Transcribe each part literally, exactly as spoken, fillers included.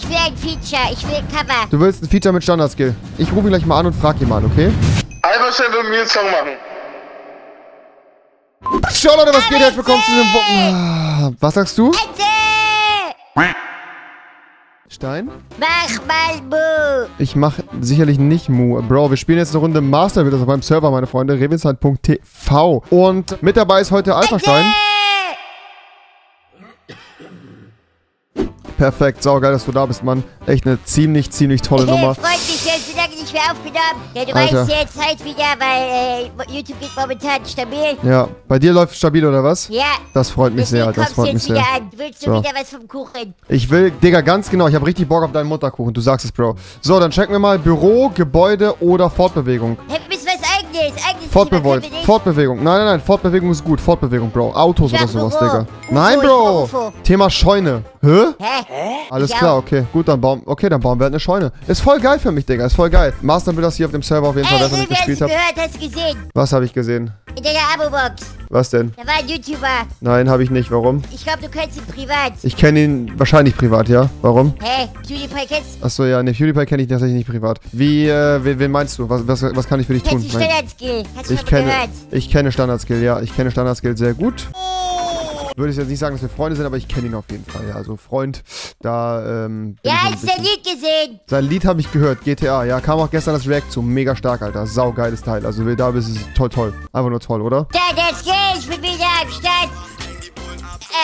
Ich will ein Feature, ich will ein Cover. Du willst ein Feature mit Standardskill. Ich rufe ihn gleich mal an und frag ihn mal an, okay? Alpha-Stein will mir einen Song machen. Schau Leute, was geht, herzlich willkommen zu diesem Wochen... Was sagst du? Alter! Stein? Mach mal Mu! Ich mach sicherlich nicht Mu. Bro, wir spielen jetzt eine Runde Masterbuilders auf meinem Server, meine Freunde. rewinside punkt t v. Und mit dabei ist heute Alpha-Stein. Perfekt, saugeil, dass du da bist, Mann. Echt eine ziemlich, ziemlich tolle Nummer. Freut mich, dass du lange nicht mehr aufgenommen. Ja, du Alter. Weißt jetzt halt wieder, weil äh, YouTube geht momentan stabil. Ja, bei dir läuft stabil, oder was? Ja. Das freut mich Deswegen sehr, das freut mich sehr. An. Willst du so. Wieder was vom Kuchen? Ich will, Digga, ganz genau, ich habe richtig Bock auf deinen Mutterkuchen, du sagst es, Bro. So, dann checken wir mal Büro, Gebäude oder Fortbewegung. Hey, wir müssen was eigenes, eigenes Fortbewegung, Fortbewegung, nein, nein, nein, Fortbewegung ist gut, Fortbewegung, Bro. Autos oder sowas, Büro. Digga. Ufo, nein, Bro, Thema Scheune. Hä? Hä? Alles klar, okay. Gut, dann bauen, okay, dann bauen wir halt eine Scheune. Ist voll geil für mich, Digga. Ist voll geil. Masterbuilders hier auf dem Server auf jeden Fall, dass ich nicht gespielt habe. Hast du gesehen? Was habe ich gesehen? In deiner Abo-Box. Was denn? Da war ein YouTuber. Nein, habe ich nicht. Warum? Ich glaube, du kennst ihn privat. Ich kenne ihn wahrscheinlich privat, ja. Warum? Hä? PewDiePie kennst du? Achso, ja. Ne, PewDiePie kenne ich tatsächlich nicht privat. Wie, äh, wen, wen meinst du? Was, was, was kann ich für dich tun? Standardskill. Hast du schon mal gehört? Ich kenne Standardskill, ja. Ich kenne Standardskill sehr gut. Würde ich jetzt nicht sagen, dass wir Freunde sind, aber ich kenne ihn auf jeden Fall. Ja, also Freund, da, ähm... Ja, hast du sein Lied gesehen? Sein Lied habe ich gehört, G T A. Ja, kam auch gestern das React zu. Mega stark, Alter. Saugeiles Teil. Also, wer da bist, ist toll, toll. Einfach nur toll, oder? Da, das geht. Ich bin wieder am Start.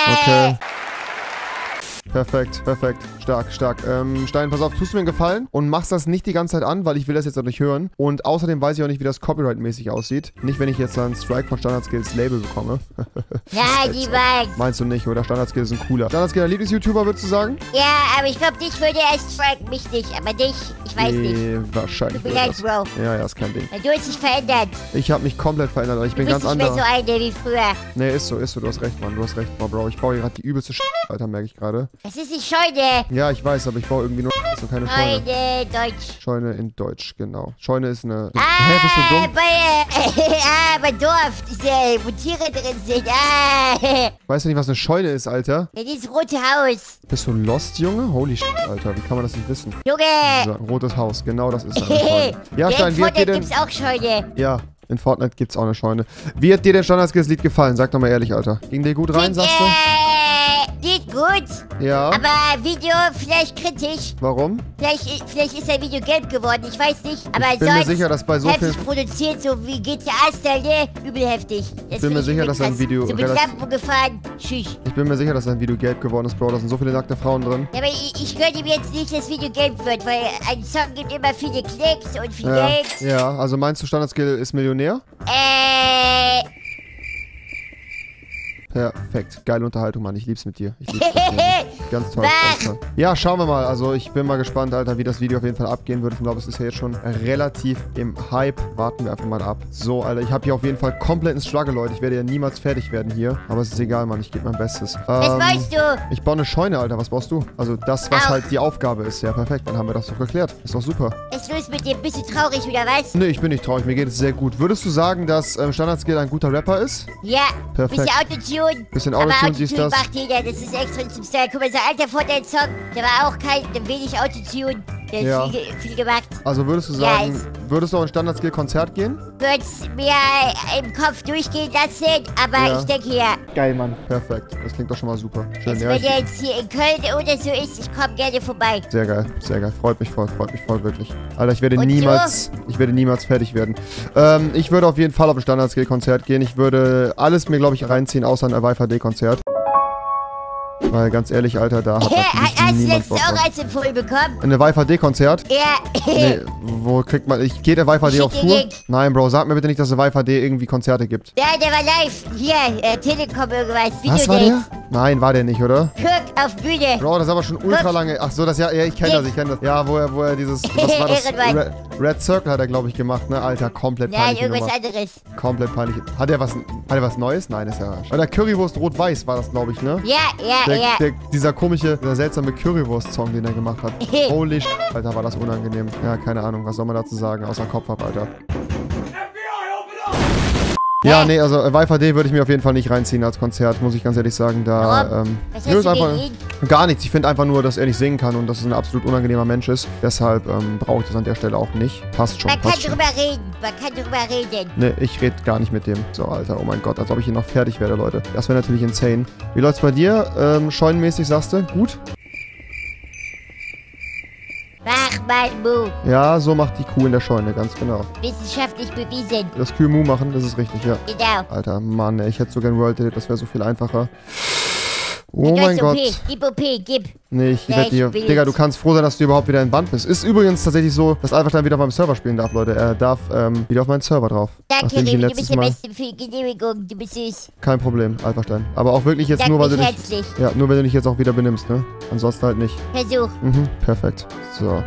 Äh. Okay. Perfekt, perfekt. Stark, stark. Ähm, Stein, pass auf, tust du mir einen Gefallen und machst das nicht die ganze Zeit an, weil ich will das jetzt auch nicht hören. Und außerdem weiß ich auch nicht, wie das Copyright-mäßig aussieht. Nicht, wenn ich jetzt einen Strike von Standardskills Label bekomme. Ja, die weiß. Meinst du nicht, oder? Standardskills sind cooler. Standardskill, Lieblings-YouTuber, würdest du sagen? Ja, aber ich glaube, dich würde er striken, mich nicht. Aber dich, ich weiß nee, nicht. Wahrscheinlich. Ich bin halt, Bro. Ja, ja, ist kein Ding. Weil du hast dich verändert. Ich habe mich komplett verändert, aber ich du bin ganz anders. Du bist nicht mehr so eine wie früher. Nee, ist so, ist so. Du hast recht, Mann. Du hast recht, Mann, Bro. Ich baue hier gerade die übelste Sch... Alter, merke ich gerade. Das ist die Scheune. Ja, ich weiß, aber ich baue irgendwie nur so keine Scheune. Scheune, Deutsch. Scheune in Deutsch, genau. Scheune ist eine... Ah, hä, bist du dumm? Bei, äh, ah, bei Dorf, diese, wo Tiere drin sind. Ah. Weißt du nicht, was eine Scheune ist, Alter? Ja, dieses rote Haus. Bist du lost, Junge? Holy shit, Alter. Wie kann man das nicht wissen? Junge! Rotes Haus, genau das ist eine Scheune. Ja, Stein, wie hat dir denn... gibt's auch Scheune. Ja. In Fortnite gibt's auch eine Scheune. Wie hat dir denn Standardskills-Lied gefallen? Sag doch mal ehrlich, Alter. Ging dir gut rein, sagst du? Geht gut. Ja. Aber Video vielleicht kritisch. Warum? Vielleicht, vielleicht ist ein Video gelb geworden, ich weiß nicht. Aber ich bin sonst mir sicher, dass bei so heftig viel produziert, so wie G T A-Style, übel heftig. Das ich bin mir ich sicher, dass ein Video... So mit Lampen gefahren, tschüss. Ich bin mir sicher, dass ein Video gelb geworden ist, Bro. Da sind so viele nackte Frauen drin. Ja, aber ich, ich gönne ihm jetzt nicht, dass Video gelb wird, weil ein Song gibt immer viele Klicks und viel ja. Geld. Ja, also meinst du, Standardskill ist Millionär? Äh... Perfekt. Geile Unterhaltung, Mann. Ich lieb's mit dir. Ich lieb's mit dir. Ganz toll, ganz toll. Ja, schauen wir mal. Also, ich bin mal gespannt, Alter, wie das Video auf jeden Fall abgehen wird. Ich glaube, es ist ja jetzt schon relativ im Hype. Warten wir einfach mal ab. So, Alter, ich habe hier auf jeden Fall kompletten Struggle, Leute. Ich werde ja niemals fertig werden hier. Aber es ist egal, Mann. Ich gebe mein Bestes. Ähm, was baust du? Ich baue eine Scheune, Alter. Was baust du? Also, das, was Auch. halt die Aufgabe ist. Ja, perfekt. Dann haben wir das doch geklärt. Ist doch super. Ist los mit dir? Bist du traurig oder was? Nee, ich bin nicht traurig. Mir geht es sehr gut. Würdest du sagen, dass ähm, Standardskill ein guter Rapper ist? Ja. Perfekt. Bisschen Autotune, siehst das. Macht jeder, das ist extra zum Style. Guck mal, so alter Fortnite-Song, der war auch kein, wenig Autotune. Der ja. ist viel, viel gemacht. Also würdest du sagen, yes. würdest du auch ein Standardskill-Konzert gehen? Würd's mir im Kopf durchgehen lassen, aber ja. ich denke ja. Geil, Mann. Perfekt. Das klingt doch schon mal super. Schön, ja, wenn der jetzt hier in Köln oder so ist, ich komme gerne vorbei. Sehr geil, sehr geil. Freut mich voll, freut mich voll, wirklich. Alter, ich werde Und niemals, so? ich werde niemals fertig werden. Ähm, ich würde auf jeden Fall auf ein Standardskill-Konzert gehen. Ich würde alles mir, glaube ich, reinziehen, außer ein Wi-Fi-D-Konzert. Weil ganz ehrlich, Alter, da hat Hast du letztens auch als Empfohlen bekommen? In der Wi-Fi-D-Konzert? Ja. Nee, wo kriegt man... Ich gehe der Wi-Fi-D auf Tour? Nein, Bro, sag mir bitte nicht, dass der Wi-Fi-D irgendwie Konzerte gibt. Ja, der war live. Hier, äh, Telekom irgendwas. Was war der? Nein, war der nicht, oder? Kirk auf Bühne. Bro, das ist aber schon ultra lange... Ach so, das ja... Ja, ich kenne das, ich kenne das. Ja, wo er, wo er dieses... Was war das? Red, Red Circle hat er, glaube ich, gemacht, ne? Alter, komplett peinlich. Nein, irgendwas anderes. Komplett peinlich. Hat er was... Hat er was Neues? Nein, ist ja... Oder Currywurst Rot-Weiß war das, glaube ich, ne? Ja, ja, ja. Der, dieser komische, dieser seltsame Currywurst-Song, den er gemacht hat. Holy shit, Alter, war das unangenehm. Ja, keine Ahnung, was soll man dazu sagen, außer Kopf ab, Alter. Ja, Hä? nee, also äh, Wi-Fi-D würde ich mir auf jeden Fall nicht reinziehen als Konzert, muss ich ganz ehrlich sagen. Da ähm, Was hast du einfach gegen? Gar nichts. Ich finde einfach nur, dass er nicht singen kann und dass es ein absolut unangenehmer Mensch ist. Deshalb ähm, brauche ich das an der Stelle auch nicht. Passt schon. Man passt kann schon. drüber reden. Man kann drüber reden. Nee, ich rede gar nicht mit dem. So, Alter, oh mein Gott, als ob ich hier noch fertig werde, Leute. Das wäre natürlich insane. Wie läuft's bei dir? Ähm, scheunenmäßig, sagst du? Gut? Mach mal Mu. Ja, so macht die Kuh in der Scheune, ganz genau. Wissenschaftlich bewiesen. Das Kühe Mu machen, das ist richtig, ja. Genau. Alter, Mann, ey, ich hätte so gern WorldEdit, das wäre so viel einfacher. Oh mein Gott. Gib O P, gib. Nee, ich werde dir... Digga, du kannst froh sein, dass du überhaupt wieder in Band bist. Ist übrigens tatsächlich so, dass Alpha-Stein wieder auf meinem Server spielen darf, Leute. Er darf ähm, wieder auf meinen Server drauf. Danke, Rewi, du bist der Beste für Genehmigung. Du bist süß. Kein Problem, Alpha-Stein. Aber auch wirklich jetzt nur, weil du dich... Ja, nur wenn du dich jetzt auch wieder benimmst, ne? Ansonsten halt nicht. Versuch. Mhm, perfekt. So.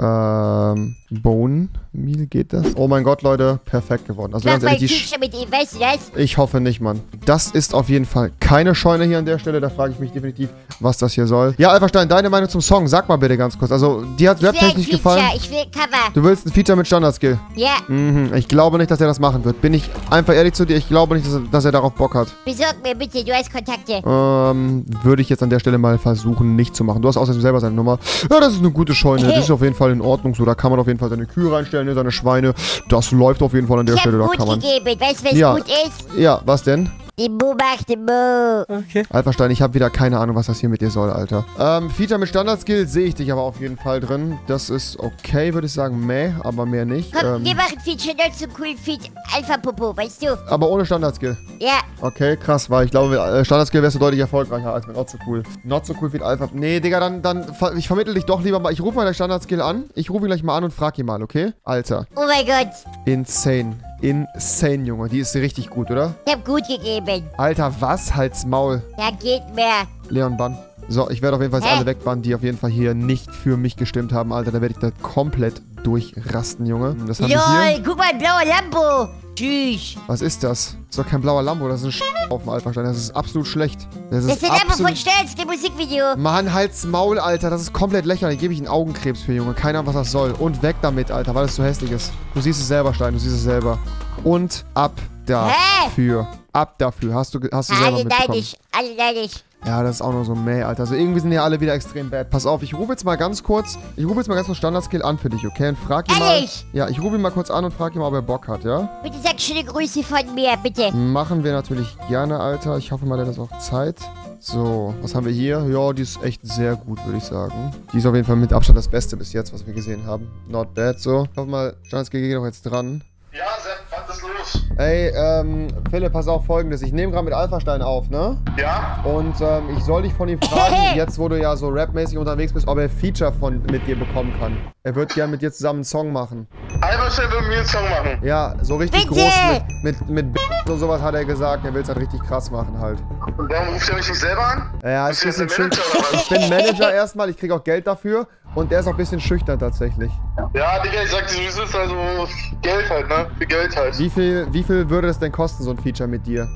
Ähm, Bone Meal geht das? Oh mein Gott, Leute, perfekt geworden. Also ganz ehrlich, mit ihm, weißt du das? Ich hoffe nicht, Mann. Das ist auf jeden Fall keine Scheune hier an der Stelle. Da frage ich mich definitiv, was das hier soll. Ja, Alpha-Stein, deine Meinung zum Song. Sag mal bitte ganz kurz. Also, dir hat raptechnisch gefallen. Ich will ein Feature, ich will Cover. Du willst ein Feature mit Standardskill? Ja. Mhm, ich glaube nicht, dass er das machen wird. Bin ich einfach ehrlich zu dir, ich glaube nicht, dass er, dass er darauf Bock hat. Besorg mir bitte, du hast Kontakte. Ähm, würde ich jetzt an der Stelle mal versuchen, nicht zu machen. Du hast außerdem selber seine Nummer. Ja, das ist eine gute Scheune. Das ist auf jeden Fall in Ordnung so, da kann man auf jeden Fall seine Kühe reinstellen, seine Schweine, das läuft auf jeden Fall an der ich Stelle, da kann man... Gegeben. Weißt du, was ja. gut ist? Ja, was denn? Die Mu macht die Mu. Okay. Alpha-Stein, ich habe wieder keine Ahnung, was das hier mit dir soll, Alter. Ähm, Feature mit Standardskill sehe ich dich aber auf jeden Fall drin. Das ist okay, würde ich sagen, meh, aber mehr nicht. Komm, ähm, wir machen Feature nur zum coolen Feed Alpha-Popo, weißt du? Aber ohne Standardskill? Ja. Okay, krass, weil ich glaube, Standardskill wärst du deutlich erfolgreicher als mit Not So Cool. Not So Cool Feed Alpha... Nee, Digga, dann, dann, ich vermittel dich doch lieber mal. Ich rufe mal der Standardskill an. Ich rufe ihn gleich mal an und frag ihn mal, okay? Alter. Oh mein Gott. Insane. Insane, Junge. Die ist richtig gut, oder? Ich hab gut gegeben. Alter, was? Halt's Maul. Da geht mehr. Leon, bann. So, ich werde auf jeden Fall alle wegbannen, die auf jeden Fall hier nicht für mich gestimmt haben, Alter. Da werde ich da komplett durchrasten, Junge. Das haben wir hier. Guck mal, ein blauer Lambo. Tschüss. Was ist das? Das ist doch kein blauer Lambo, das ist ein Sch auf dem Alpha-Stein. Das ist absolut schlecht. Das ist der Lambo von Stelz, dem Musikvideo. Mann, halt's Maul, Alter. Das ist komplett lächerlich. Da gebe ich einen Augenkrebs für, Junge. Keine Ahnung, was das soll. Und weg damit, Alter, weil das so hässlich ist. Du siehst es selber, Stein. Du siehst es selber. Und ab dafür. Hä? Ab dafür. Hast du, hast du selber mitbekommen. Alle neidisch. Alle neidisch. Ja, das ist auch nur so meh, Alter. Also irgendwie sind ja alle wieder extrem bad. Pass auf, ich rufe jetzt mal ganz kurz, ich rufe jetzt mal ganz kurz Standardskill an für dich, okay? Und frag ihn mal. Ja, ich rufe ihn mal kurz an und frag ihn mal, ob er Bock hat, ja? Bitte sag schöne Grüße von mir, bitte. Machen wir natürlich gerne, Alter. Ich hoffe mal, der hat auch Zeit. So, was haben wir hier? Ja, die ist echt sehr gut, würde ich sagen. Die ist auf jeden Fall mit Abstand das Beste bis jetzt, was wir gesehen haben. Not bad, so. Ich hoffe mal, Standardskill geht auch jetzt dran. Ja, Sepp, was ist los? Ey, ähm, Philipp, pass auf Folgendes. Ich nehme gerade mit Alpha-Stein auf, ne? Ja. Und ähm, ich soll dich von ihm fragen, jetzt wo du ja so rapmäßig unterwegs bist, ob er Feature von, mit dir bekommen kann. Er wird gerne mit dir zusammen einen Song machen. Alpha-Stein will mit mir einen Song machen? Ja, so richtig Bitte. groß mit, mit, mit B und sowas hat er gesagt. Er will es halt richtig krass machen halt. Und warum ruft er mich nicht selber an? Ja, ich, bisschen Manager, ich bin Manager erstmal, ich kriege auch Geld dafür. Und der ist auch ein bisschen schüchtern tatsächlich. Ja, Digga, ich sag dir, das ist also Geld halt, ne? Für Geld halt. Wie viel, wie viel würde das denn kosten, so ein Feature mit dir?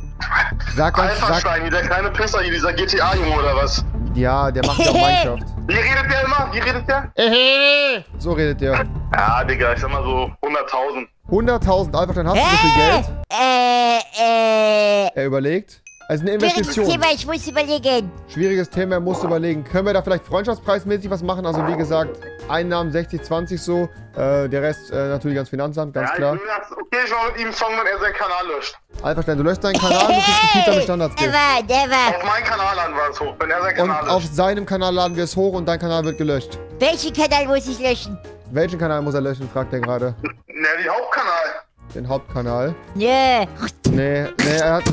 Sag ganz, sag... Alpha-Stein, der kleine Pisser hier, dieser G T A-Junge oder was? Ja, der macht ja auch Minecraft. Wie redet der immer? Wie redet der? So redet der. Ja, Digga, ich sag mal so hunderttausend. hunderttausend? Einfach, dann hast du so viel Geld? Äh, äh... Er überlegt. Also eine Investition. Schwieriges Thema, ich muss überlegen. Schwieriges Thema, er muss überlegen. Können wir da vielleicht freundschaftspreismäßig was machen? Also wie gesagt, Einnahmen sechzig zwanzig so, äh, der Rest äh, natürlich ans Finanzamt, ganz ja, klar. Ich will das okay, ich will mit ihm fangen, wenn er seinen Kanal löscht. Alpha-Stein, du löscht deinen Kanal, du kriegst die Kita mit Standardskill. Auf meinen Kanal laden wir es hoch, wenn er seinen Kanal löscht. Und auf seinem Kanal laden wir es hoch und dein Kanal wird gelöscht. Welchen Kanal muss ich löschen? Welchen Kanal muss er löschen, fragt er gerade. Na, den Hauptkanal. Den Hauptkanal? Yeah. Nee, nee, er hat...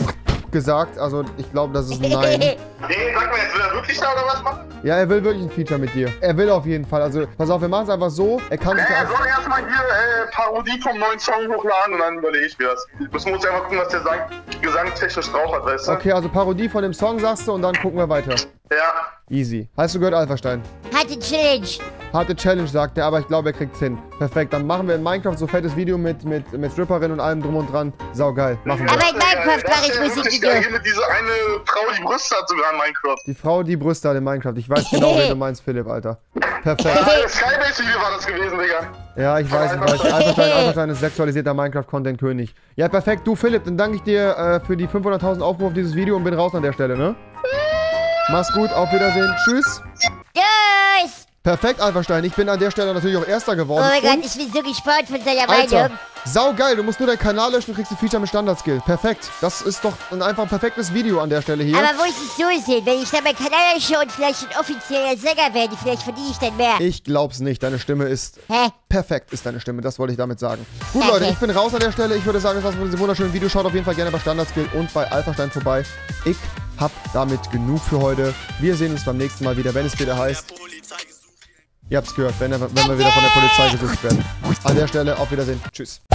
gesagt, also ich glaube, das ist ein Nein. Nee, sag mal, jetzt will er wirklich da oder was machen? Ja, er will wirklich ein Feature mit dir. Er will auf jeden Fall. Also, pass auf, wir machen es einfach so. Er kann sich. Er soll erstmal hier äh, Parodie vom neuen Song hochladen und dann überlege ich mir das. Müssen wir uns einfach gucken, was der sagt, gesangstechnisch drauf hat, weißt du? Okay, also Parodie von dem Song sagst du und dann gucken wir weiter. Ja. Easy. Hast du gehört, Alpha-Stein? Harte Challenge. Harte Challenge, sagt er, aber ich glaube, er kriegt's hin. Perfekt, dann machen wir in Minecraft so fettes Video mit, mit, mit Stripperin und allem drum und dran. Saugeil, machen wir. Aber in Minecraft mache ich Musikvideo. Diese eine Frau, die Brüste hat sogar in Minecraft. Die Frau, die Brüste hat in Minecraft. Ich weiß genau, wen du meinst, Philipp, Alter. Perfekt. Das Skybase-Video war das gewesen, Digga. Ja, ich weiß, ich weiß. Alpha-Stein, Alpha-Stein ist sexualisierter Minecraft-Content-König. Ja, perfekt. Du, Philipp, dann danke ich dir äh, für die fünfhunderttausend Aufrufe auf dieses Video und bin raus an der Stelle, ne? Mach's gut, auf Wiedersehen. Tschüss. Tschüss. Perfekt, Alpha-Stein. Ich bin an der Stelle natürlich auch Erster geworden. Oh mein Gott, ich bin so gespannt von seiner Meinung. Sau geil, du musst nur deinen Kanal löschen und kriegst ein Feature mit Standardskill. Perfekt. Das ist doch ein einfach perfektes Video an der Stelle hier. Aber wo ich es so sehe, wenn ich dann meinen Kanal lösche und vielleicht ein offizieller Sänger werde, vielleicht verdiene ich dann mehr. Ich glaub's nicht. Deine Stimme ist... Hä? Perfekt ist deine Stimme. Das wollte ich damit sagen. Gut, okay. Leute, ich bin raus an der Stelle. Ich würde sagen, das war's mit diesem wunderschönen Video. Schaut auf jeden Fall gerne bei Standardskill und bei Alpha-Stein vorbei. Ich hab damit genug für heute. Wir sehen uns beim nächsten Mal wieder, wenn es wieder heißt... Ihr habt's gehört, wenn, wenn wir wieder von der Polizei gesucht werden. An der Stelle, auf Wiedersehen. Tschüss.